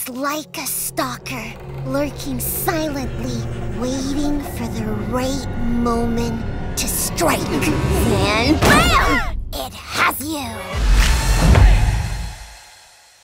It's like a stalker, lurking silently, waiting for the right moment to strike. And BAM! It has you!